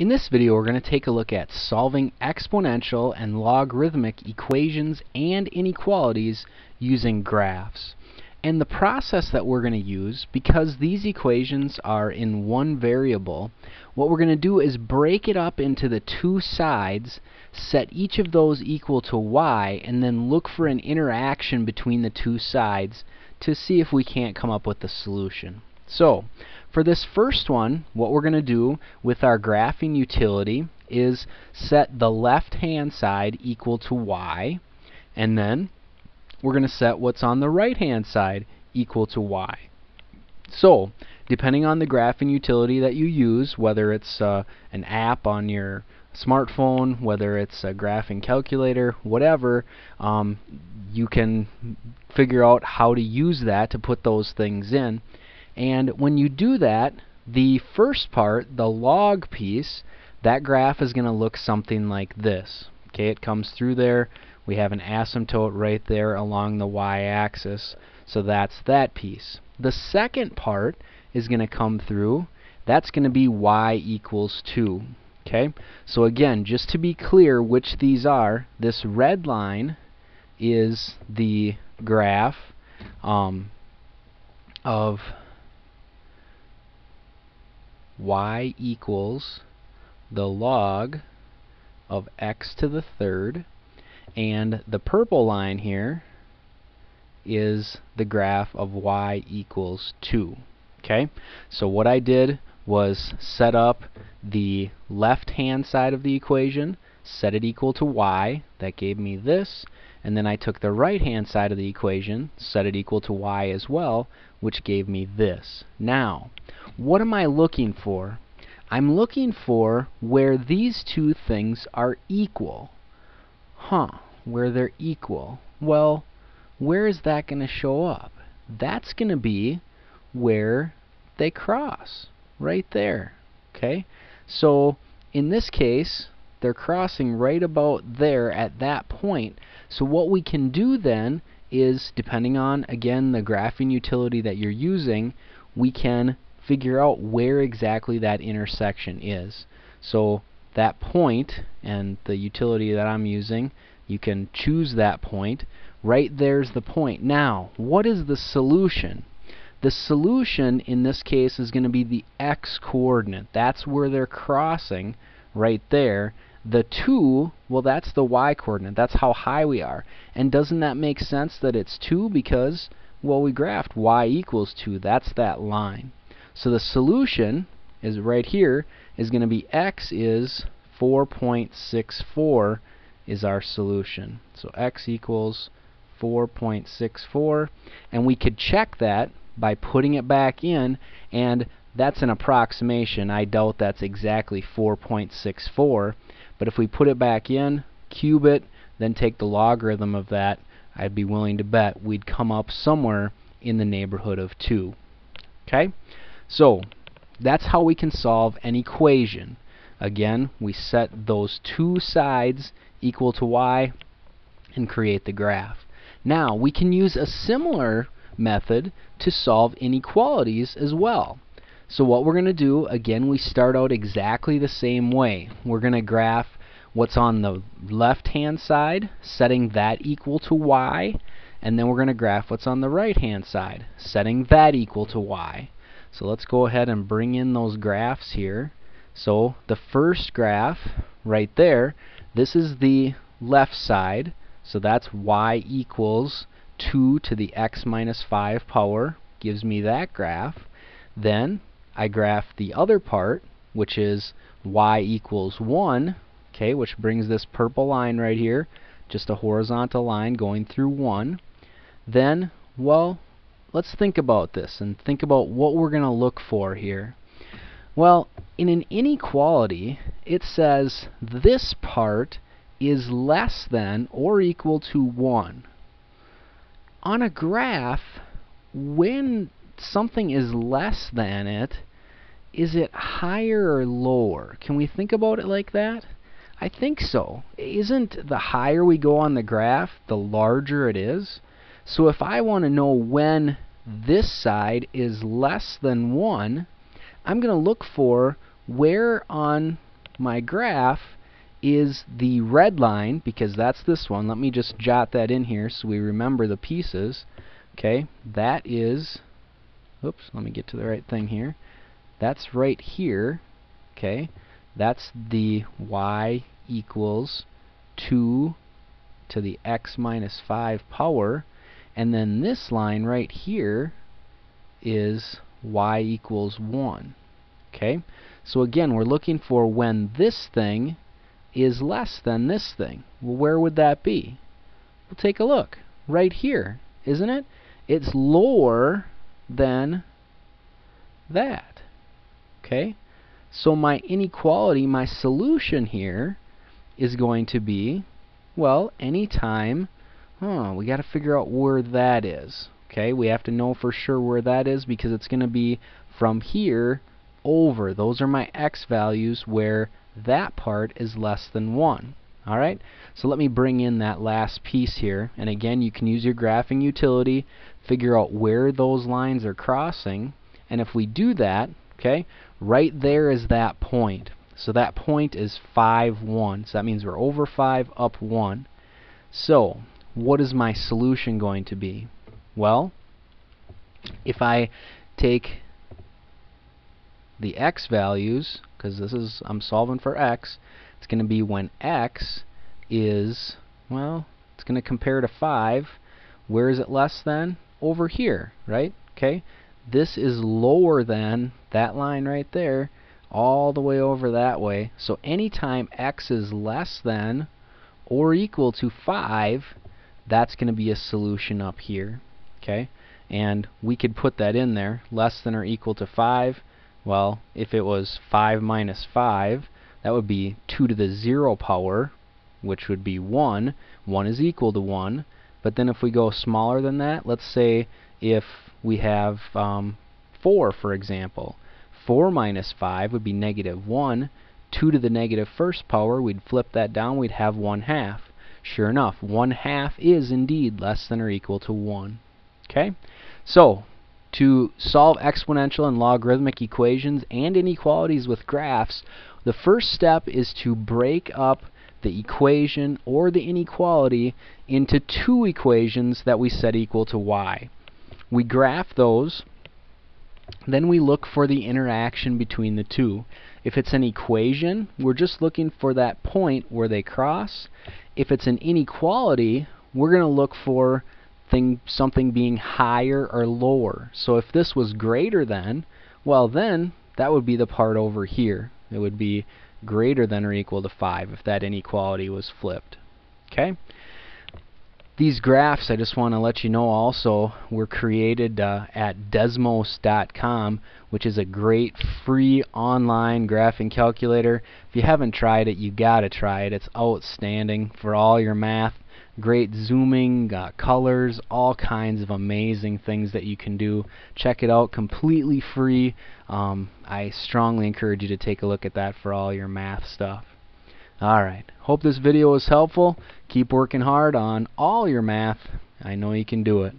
In this video, we're going to take a look at solving exponential and logarithmic equations and inequalities using graphs. And the process that we're going to use, because these equations are in one variable, what we're going to do is break it up into the two sides, set each of those equal to y, and then look for an interaction between the two sides to see if we can't come up with a solution. So, for this first one, what we're going to do with our graphing utility is set the left-hand side equal to y, and then we're going to set what's on the right-hand side equal to y. So, depending on the graphing utility that you use, whether it's an app on your smartphone, whether it's a graphing calculator, whatever, you can figure out how to use that to put those things in. And when you do that, the first part, the log piece, that graph is going to look something like this. Okay, it comes through there. We have an asymptote right there along the y-axis. So that's that piece. The second part is going to come through. That's going to be y equals 2. Okay, so again, just to be clear which these are, this red line is the graph of y equals the log of x to the third, and the purple line here is the graph of y equals 2. Okay, so what I did was set up the left hand side of the equation, set it equal to y, that gave me this, and then I took the right hand side of the equation, set it equal to y as well, which gave me this. Now, what am I looking for? I'm looking for where these two things are equal. Where they're equal. Well, where is that going to show up? That's going to be where they cross, right there. Okay? So, in this case, they're crossing right about there at that point. So what we can do then is, depending on, again, the graphing utility that you're using, we can figure out where exactly that intersection is. So that point, and the utility that I'm using, you can choose that point. Right there's the point. Now, what is the solution? The solution in this case is going to be the x-coordinate. That's where they're crossing right there. The 2, well, that's the y-coordinate. That's how high we are. And doesn't that make sense that it's 2? Because, well, we graphed y equals 2. That's that line. So the solution is right here is going to be x is 4.64 is our solution. So x equals 4.64. And we could check that by putting it back in, and that's an approximation. I doubt that's exactly 4.64. But if we put it back in, cube it, then take the logarithm of that, I'd be willing to bet we'd come up somewhere in the neighborhood of 2. Okay? So that's how we can solve an equation. Again, we set those two sides equal to y and create the graph. Now, we can use a similar method to solve inequalities as well. So what we're going to do, again, we start out exactly the same way. We're going to graph what's on the left-hand side, setting that equal to y, and then we're going to graph what's on the right-hand side, setting that equal to y. So let's go ahead and bring in those graphs here. So the first graph right there, this is the left side, so that's y equals 2 to the x minus 5 power, gives me that graph. Then I graph the other part, which is y equals 1, okay, which brings this purple line right here, just a horizontal line going through 1. Then, well, let's think about this and think about what we're going to look for here. Well, in an inequality, it says this part is less than or equal to 1. On a graph, when something is less than it, is it higher or lower? Can we think about it like that? I think so. Isn't the higher we go on the graph, the larger it is? So if I want to know when this side is less than 1, I'm going to look for where on my graph is the red line, because that's this one. Let me just jot that in here so we remember the pieces. Okay, that is, oops, let me get to the right thing here. That's right here. Okay, that's the y equals 2 to the x minus 5 power, and then this line right here is y equals 1. Okay, so again, we're looking for when this thing is less than this thing. Well, where would that be? We'll take a look. Right here, isn't it? It's lower than that. Okay? So my inequality, my solution here is going to be, well, anytime, we got to figure out where that is. Okay? We have to know for sure where that is, because it's going to be from here over. Those are my x values where that part is less than 1. Alright, so let me bring in that last piece here, and again, you can use your graphing utility, figure out where those lines are crossing, and if we do that, okay, right there is that point. So that point is 5, 1. So that means we're over 5, up 1. So what is my solution going to be? Well, if I take the x values, because this is, I'm solving for x, it's going to be when x is, well, it's going to compare to 5. Where is it less than? Over here, right? Okay, this is lower than that line right there, all the way over that way. So anytime x is less than or equal to 5, that's going to be a solution up here. Okay, and we could put that in there, less than or equal to 5. Well, if it was 5 minus 5, that would be 2 to the 0 power, which would be 1. 1 is equal to 1. But then if we go smaller than that, let's say if we have 4, for example. 4 minus 5 would be negative 1. 2 to the negative first power, we'd flip that down, we'd have 1/2. Sure enough, 1/2 is indeed less than or equal to 1. Okay? So to solve exponential and logarithmic equations and inequalities with graphs, the first step is to break up the equation or the inequality into two equations that we set equal to y. We graph those, then we look for the interaction between the two. If it's an equation, we're just looking for that point where they cross. If it's an inequality, we're going to look for something being higher or lower. So if this was greater than, well, then that would be the part over here. It would be greater than or equal to 5 if that inequality was flipped. Okay? These graphs, I just want to let you know also, were created at Desmos.com, which is a great free online graphing calculator. If you haven't tried it, you got to try it. It's outstanding for all your math. Great zooming, colors, all kinds of amazing things that you can do. Check it out, completely free. I strongly encourage you to take a look at that for all your math stuff. Alright, hope this video was helpful. Keep working hard on all your math. I know you can do it.